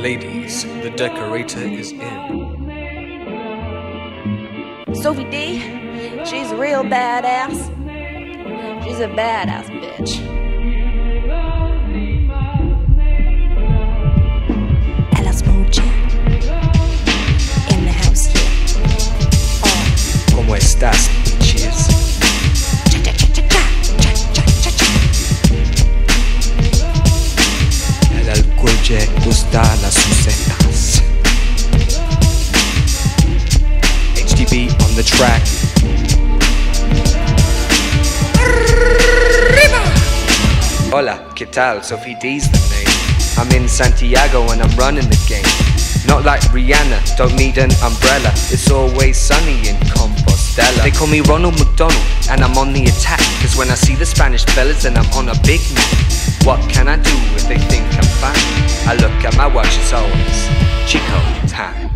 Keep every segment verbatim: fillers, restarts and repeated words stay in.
Ladies, the decorator is in. Sophie D, she's real badass. She's a badass bitch. Ella Smokey in the house here. Oh. ¿Cómo estás, bitches? El alcohol le gusta las sucetas. H D B on the track. Hola, ¿qué tal? Sophie D's the name. I'm in Santiago and I'm running the game. Not like Rihanna, don't need an umbrella. It's always sunny in Compostela. They call me Ronald McDonald and I'm on the attack. Cause when I see the Spanish fellas and I'm on a big map. What can I do if they think I'm fine? I look at my watch, it's always Chico Time.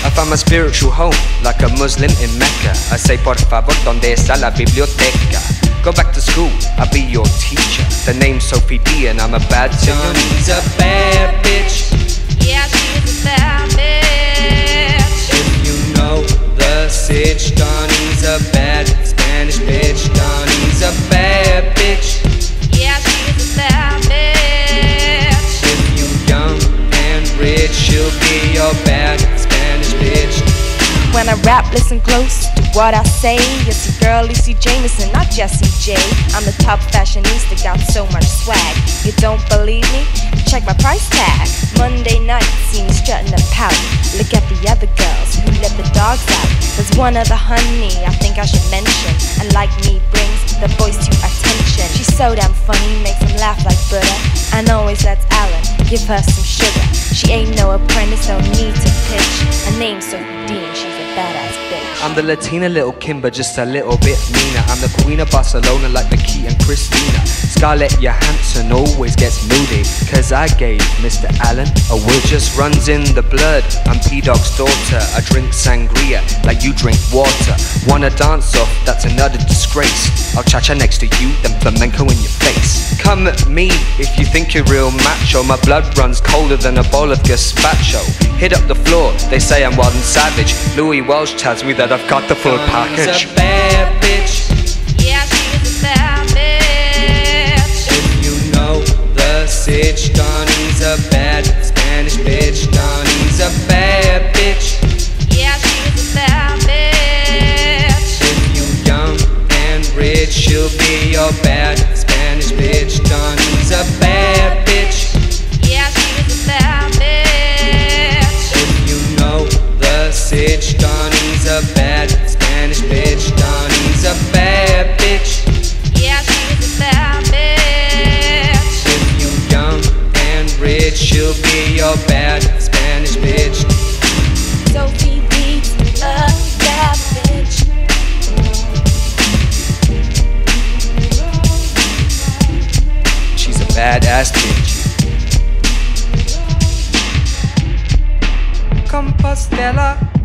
I found my spiritual home, like a Muslim in Mecca. I say, por favor, ¿dónde está la biblioteca? Go back to school, I'll be your teacher. The name's Sophie D and I'm a bad She's a bad bitch. Yeah, she's a bad bitch. If you know the sitch, Donnie's a bad Spanish bitch. Donnie's a bad bitch. Yeah, she's a bad bitch. If you young and rich, she'll be your bad Spanish bitch. When I rap, listen close to what I say. It's your girl Lucy Jamieson, not Jessie J. I'm the top fashionista, got so much swag. You don't believe me? Check my price tag. Monday night, see me strutting a pout. Look at the other girls who let the dogs out. There's one other honey I think I should mention, and like me brings the boys to attention. She's so damn funny, makes them laugh like Buddha, and always lets Alan give her some sugar. She ain't no apprentice, no need to pitch. Her name's Sophie D and she's badass bitch. I'm the Latina Lil Kim, but just a little bit meaner. I'm the queen of Barcelona like Vicky and Cristina. Scarlett Johansson always gets moody, cause I gave Mister Alan a will. Just runs in the blood, I'm P-Dogg's daughter. I drink sangria like you drink water. Wanna dance off, that's another disgrace. I'll cha-cha next to you, then flamenco in your face. Come at me if you think you're real macho. My blood runs colder than a bowl of gazpacho. Hit up the floor, they say I'm wild and savage. Louis Walsh tells me that I've got the full package. She's a bad bitch. Yeah, she's a bad bitch. If you know the sitch, Donnie's a bad Spanish bitch. Donnie's a bad bitch. Yeah, she's a bad bitch. If you young and rich, she'll be your bad Spanish bitch. Donnie's a bad bitch. Yeah, she's a bad bitch. If you know the sitch, Donnie's a bad Spanish bitch. Donnie's a bad bitch. Yeah, she's a bad bitch. If you young and rich, she'll be your bad Spanish bitch. Sophie D's a bad bitch. She's a badass bitch. Compostela.